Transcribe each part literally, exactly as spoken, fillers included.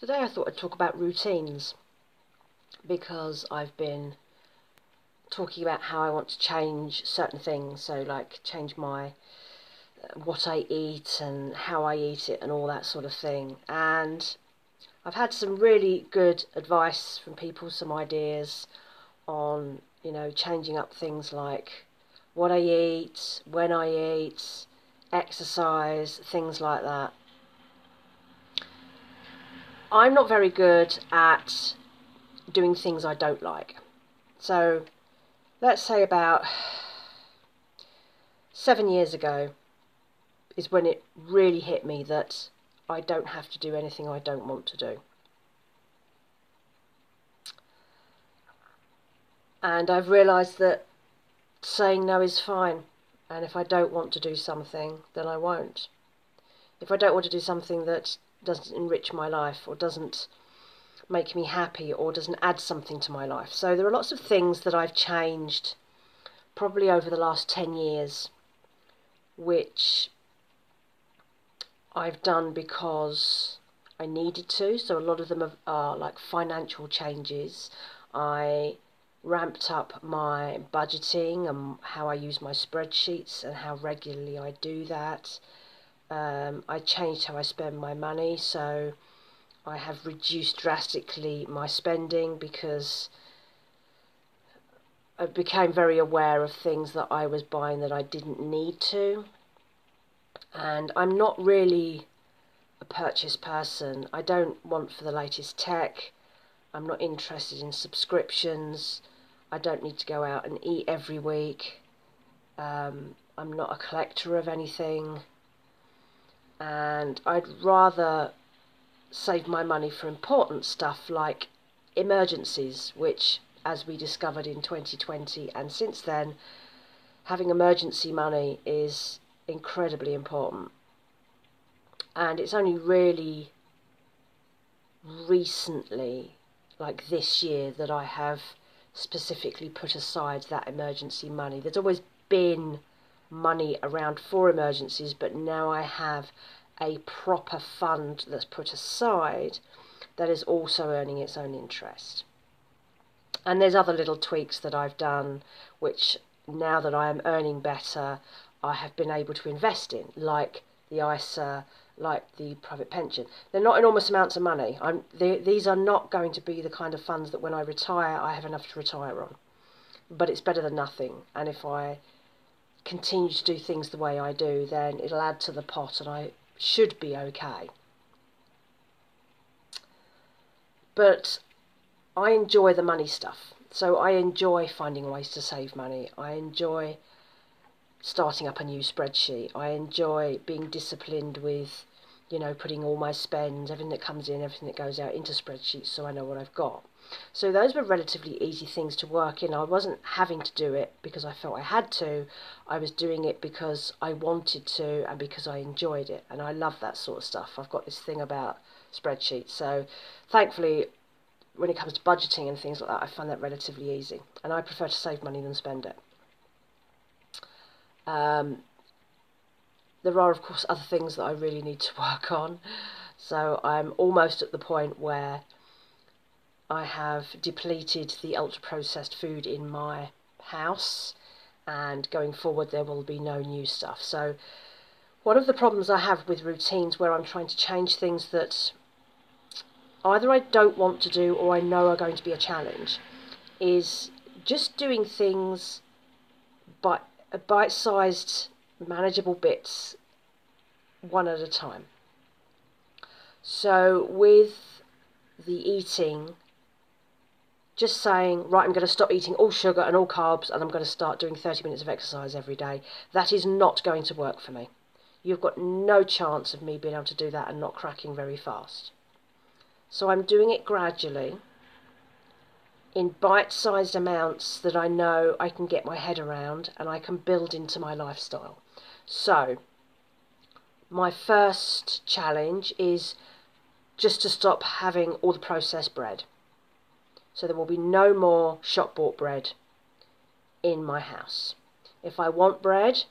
Today I thought I'd talk about routines, because I've been talking about how I want to change certain things, so like change my uh, what I eat and how I eat it and all that sort of thing. And I've had some really good advice from people, some ideas on, you know, changing up things like what I eat, when I eat, exercise, things like that. I'm not very good at doing things I don't like. So let's say about seven years ago is when it really hit me that I don't have to do anything I don't want to do. And I've realised that saying no is fine. And if I don't want to do something, then I won't. If I don't want to do something that doesn't enrich my life or doesn't make me happy or doesn't add something to my life. So there are lots of things that I've changed probably over the last ten years, which I've done because I needed to. So a lot of them are like financial changes. I ramped up my budgeting and how I use my spreadsheets and how regularly I do that. Um, I changed how I spend my money, so I have reduced drastically my spending because I became very aware of things that I was buying that I didn't need to. And I'm not really a purchase person. I don't want for the latest tech. I'm not interested in subscriptions. I don't need to go out and eat every week. Um, I'm not a collector of anything. And I'd rather save my money for important stuff like emergencies, which, as we discovered in twenty twenty and since then, having emergency money is incredibly important. And it's only really recently, like this year, that I have specifically put aside that emergency money. There's always been money around for emergencies, but now I have a proper fund that's put aside that is also earning its own interest. And there's other little tweaks that I've done, which now that I am earning better, I have been able to invest in, like the I S A, like the private pension. They're not enormous amounts of money. I'm, they, these are not going to be the kind of funds that when I retire, I have enough to retire on. But it's better than nothing. And if I continue to do things the way I do, then it'll add to the pot and I should be okay. But I enjoy the money stuff. So I enjoy finding ways to save money. I enjoy starting up a new spreadsheet. I enjoy being disciplined with, you know, putting all my spends, everything that comes in, everything that goes out, into spreadsheets so I know what I've got. So those were relatively easy things to work in. I wasn't having to do it because I felt I had to. I was doing it because I wanted to and because I enjoyed it. And I love that sort of stuff. I've got this thing about spreadsheets. So thankfully, when it comes to budgeting and things like that, I find that relatively easy. And I prefer to save money than spend it. Um, there are, of course, other things that I really need to work on. So I'm almost at the point where I have depleted the ultra-processed food in my house, and going forward there will be no new stuff. So one of the problems I have with routines where I'm trying to change things that either I don't want to do or I know are going to be a challenge is just doing things by bite-sized, manageable bits, one at a time. So with the eating, just saying, right, I'm going to stop eating all sugar and all carbs and I'm going to start doing thirty minutes of exercise every day. That is not going to work for me. You've got no chance of me being able to do that and not cracking very fast. So I'm doing it gradually in bite-sized amounts that I know I can get my head around and I can build into my lifestyle. So my first challenge is just to stop having all the processed bread. So there will be no more shop-bought bread in my house. If I want bread,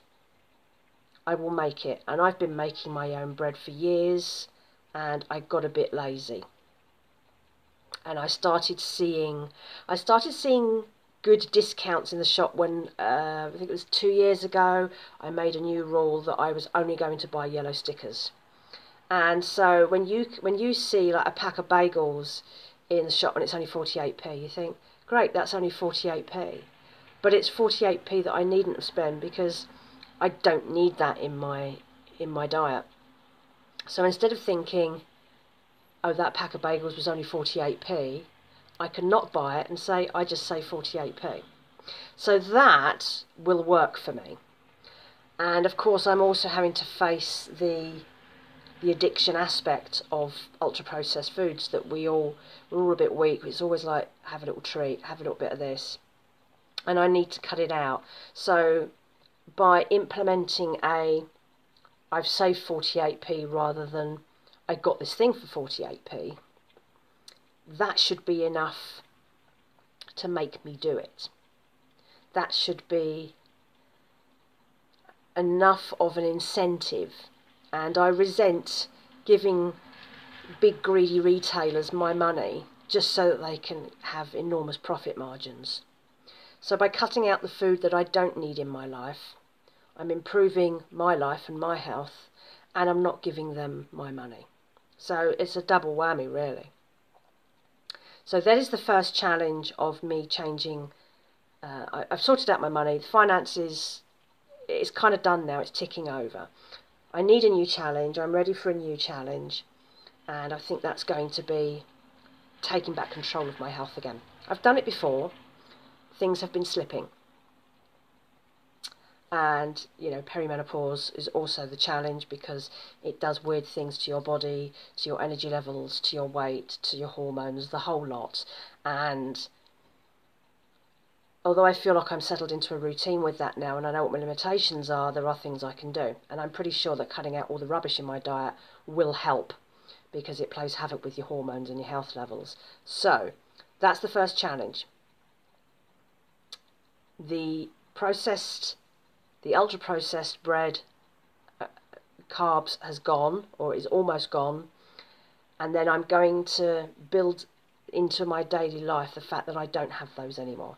I will make it. And I've been making my own bread for years, and I got a bit lazy. and I started seeing I started seeing good discounts in the shop when uh, I think it was two years ago I made a new rule that I was only going to buy yellow stickers. And so when you when you see like a pack of bagels in the shop and it's only forty-eight p, you think, great, that's only forty-eight p, but it's forty-eight p that I needn't have spent because I don't need that in my in my diet. So instead of thinking, oh, that pack of bagels was only forty-eight p, I can not buy it and say, I just say forty-eight p. So that will work for me. And of course I'm also having to face the the addiction aspect of ultra processed foods that we all we're all a bit weak. It's always like, have a little treat, have a little bit of this, and I need to cut it out. So by implementing a I've saved forty-eight p rather than I got this thing for forty-eight p, that should be enough to make me do it. That should be enough of an incentive. And I resent giving big greedy retailers my money just so that they can have enormous profit margins. So by cutting out the food that I don't need in my life, I'm improving my life and my health, and I'm not giving them my money. So it's a double whammy, really. So that is the first challenge of me changing. Uh, I, I've sorted out my money. The finances, it's kind of done now. It's ticking over. I need a new challenge. I'm ready for a new challenge. And I think that's going to be taking back control of my health again. I've done it before. Things have been slipping. And, you know, perimenopause is also the challenge because it does weird things to your body, to your energy levels, to your weight, to your hormones, the whole lot. And although I feel like I'm settled into a routine with that now and I know what my limitations are, there are things I can do. And I'm pretty sure that cutting out all the rubbish in my diet will help because it plays havoc with your hormones and your health levels. So that's the first challenge. The processed... The ultra-processed bread, uh, carbs has gone, or is almost gone, and then I'm going to build into my daily life the fact that I don't have those anymore.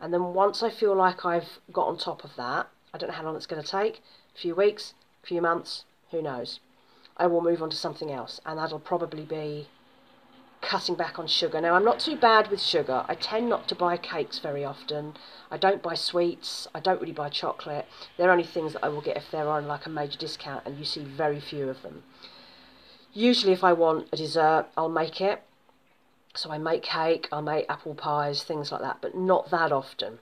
And then once I feel like I've got on top of that, I don't know how long it's going to take, a few weeks, a few months, who knows, I will move on to something else, and that'll probably be cutting back on sugar. Now, I'm not too bad with sugar. I tend not to buy cakes very often. I don't buy sweets. I don't really buy chocolate. They're only things that I will get if they're on like a major discount, and you see very few of them. Usually if I want a dessert, I'll make it. So I make cake, I make apple pies, things like that, but not that often.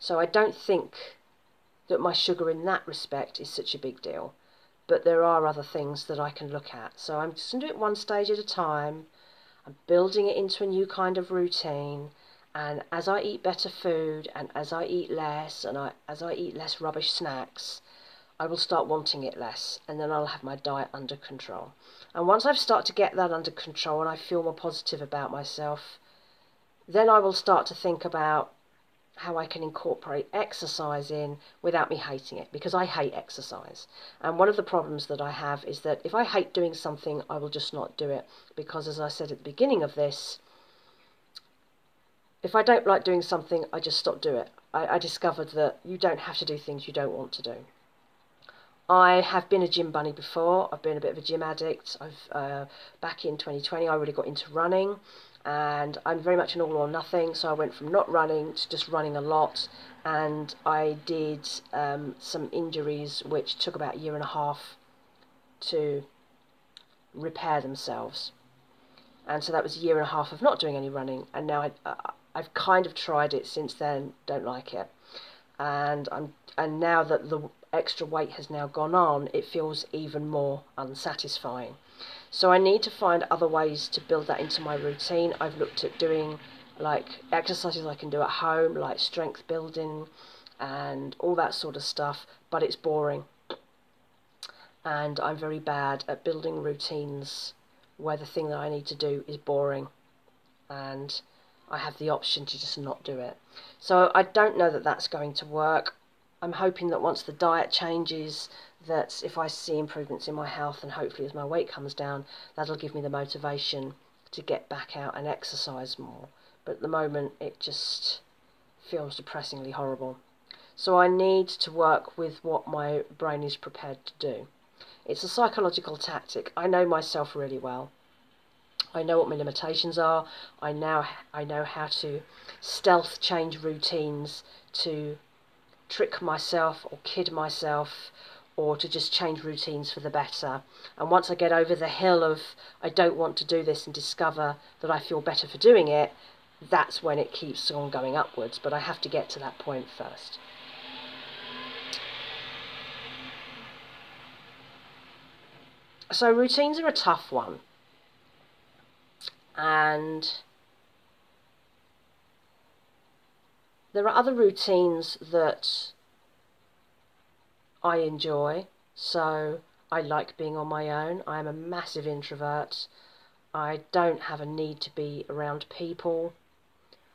So I don't think that my sugar in that respect is such a big deal. But there are other things that I can look at. So I'm just going to do it one stage at a time. I'm building it into a new kind of routine. And as I eat better food, and as I eat less, and I, as I eat less rubbish snacks, I will start wanting it less. And then I'll have my diet under control. And once I've started to get that under control and I feel more positive about myself, then I will start to think about how I can incorporate exercise in without me hating it, because I hate exercise. And one of the problems that I have is that if I hate doing something, I will just not do it, because as I said at the beginning of this, if I don't like doing something, I just stop doing it. I, I discovered that you don't have to do things you don't want to do. I have been a gym bunny before. I've been a bit of a gym addict. I've uh, back in twenty twenty, I really got into running. And I'm very much an all or nothing, so I went from not running to just running a lot, and I did um, some injuries which took about a year and a half to repair themselves. And so that was a year and a half of not doing any running, and now I, I, I've kind of tried it since then, don't like it. And I'm and now that the extra weight has now gone on, it feels even more unsatisfying. So I need to find other ways to build that into my routine. I've looked at doing like exercises I can do at home, like strength building and all that sort of stuff, but it's boring. And I'm very bad at building routines where the thing that I need to do is boring and I have the option to just not do it. So I don't know that that's going to work. I'm hoping that once the diet changes, that if I see improvements in my health and hopefully as my weight comes down, that'll give me the motivation to get back out and exercise more. But at the moment it just feels depressingly horrible. So I need to work with what my brain is prepared to do. It's a psychological tactic. I know myself really well. I know what my limitations are. I now I know how to stealth change routines to trick myself or kid myself, or to just change routines for the better. And once I get over the hill of I don't want to do this and discover that I feel better for doing it, that's when it keeps on going upwards. But I have to get to that point first. So routines are a tough one. And there are other routines that I enjoy. So I like being on my own. I am a massive introvert. I don't have a need to be around people.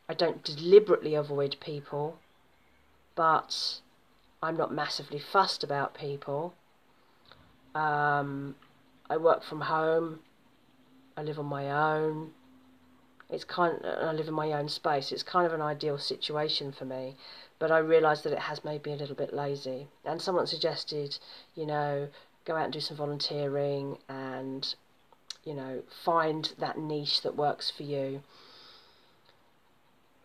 I don't deliberately avoid people, but I'm not massively fussed about people. Um, I work from home. I live on my own. It's kind of, I live in my own space. It's kind of an ideal situation for me, but I realise that it has made me a little bit lazy. And someone suggested, you know, go out and do some volunteering and, you know, find that niche that works for you,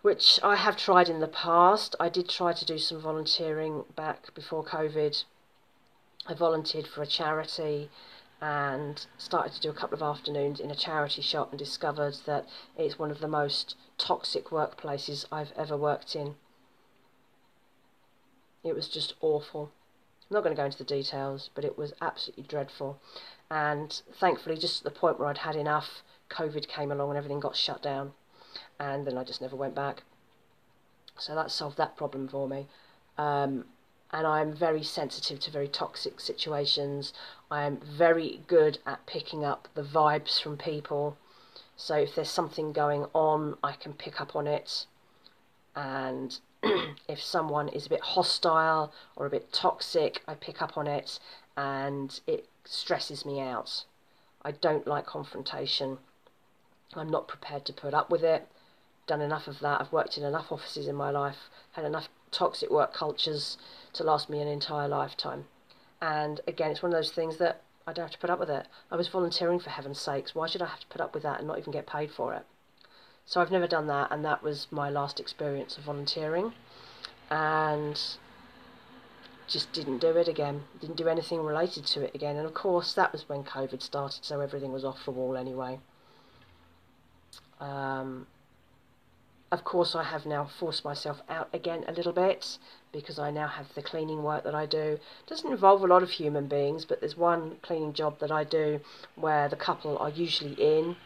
which I have tried in the past. I did try to do some volunteering back before COVID. I volunteered for a charity and started to do a couple of afternoons in a charity shop and discovered that it's one of the most toxic workplaces I've ever worked in. It was just awful. I'm not going to go into the details, but it was absolutely dreadful. And thankfully, just at the point where I'd had enough, COVID came along and everything got shut down. And then I just never went back. So that solved that problem for me. Um, And I'm very sensitive to very toxic situations. I'm very good at picking up the vibes from people. So if there's something going on, I can pick up on it. And if someone is a bit hostile or a bit toxic, I pick up on it and it stresses me out. I don't like confrontation. I'm not prepared to put up with it. Done enough of that. I've worked in enough offices in my life, had enough toxic work cultures to last me an entire lifetime. And again, it's one of those things that I don't have to put up with it. I was volunteering, for heaven's sakes. Why should I have to put up with that and not even get paid for it? So I've never done that, and that was my last experience of volunteering, and just didn't do it again. Didn't do anything related to it again. And of course, that was when COVID started, so everything was off the wall anyway. Um... Of course, I have now forced myself out again a little bit because I now have the cleaning work that I do. It doesn't involve a lot of human beings, but there's one cleaning job that I do where the couple are usually in,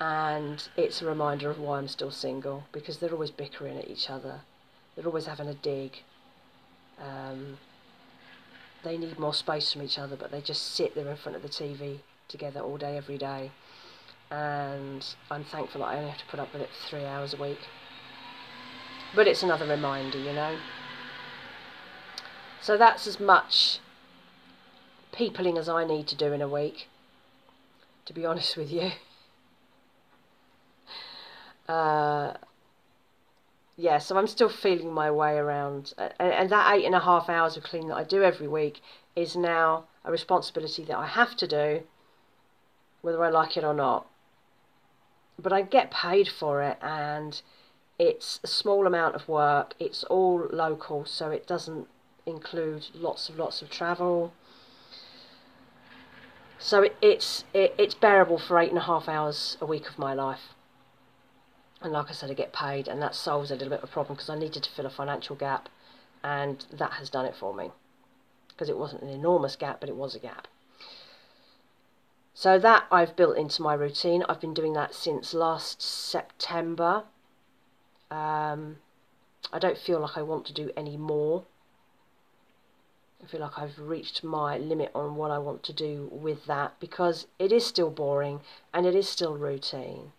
and it's a reminder of why I'm still single, because they're always bickering at each other. They're always having a dig. Um, they need more space from each other, but they just sit there in front of the T V together all day, every day. And I'm thankful that I only have to put up with it three hours a week. But it's another reminder, you know. So that's as much peopling as I need to do in a week, to be honest with you. Uh, yeah, so I'm still feeling my way around. And, and that eight and a half hours of cleaning that I do every week is now a responsibility that I have to do, whether I like it or not. But I get paid for it, and it's a small amount of work. It's all local, so it doesn't include lots and lots of travel. So it, it's it, it's bearable for eight and a half hours a week of my life. And like I said, I get paid, and that solves a little bit of a problem because I needed to fill a financial gap, and that has done it for me. Because it wasn't an enormous gap, but it was a gap. So that I've built into my routine. I've been doing that since last September. Um, I don't feel like I want to do any more. I feel like I've reached my limit on what I want to do with that, because it is still boring and it is still routine.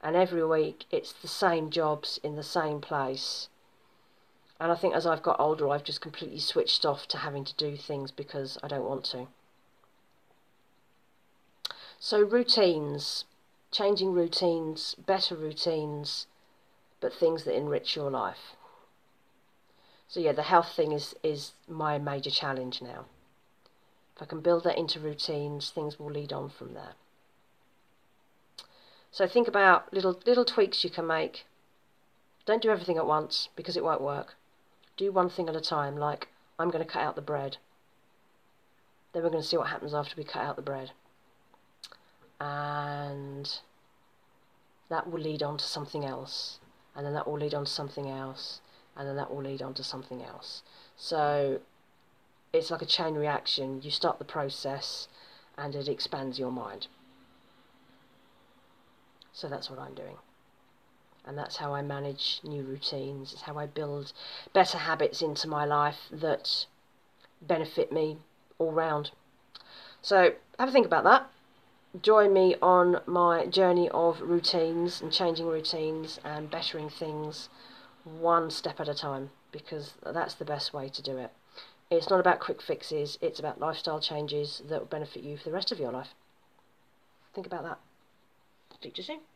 And every week it's the same jobs in the same place. And I think as I've got older, I've just completely switched off to having to do things because I don't want to. So routines, changing routines, better routines, but things that enrich your life. So yeah, the health thing is, is my major challenge now. If I can build that into routines, things will lead on from there. So think about little little tweaks you can make. Don't do everything at once, because it won't work. Do one thing at a time, like I'm going to cut out the bread. Then we're going to see what happens after we cut out the bread. And that will lead on to something else. And then that will lead on to something else. And then that will lead on to something else. So it's like a chain reaction. You start the process and it expands your mind. So that's what I'm doing. And that's how I manage new routines. It's how I build better habits into my life that benefit me all round. So have a think about that. Join me on my journey of routines and changing routines and bettering things one step at a time, because that's the best way to do it. It's not about quick fixes, it's about lifestyle changes that will benefit you for the rest of your life. Think about that. Speak to you soon.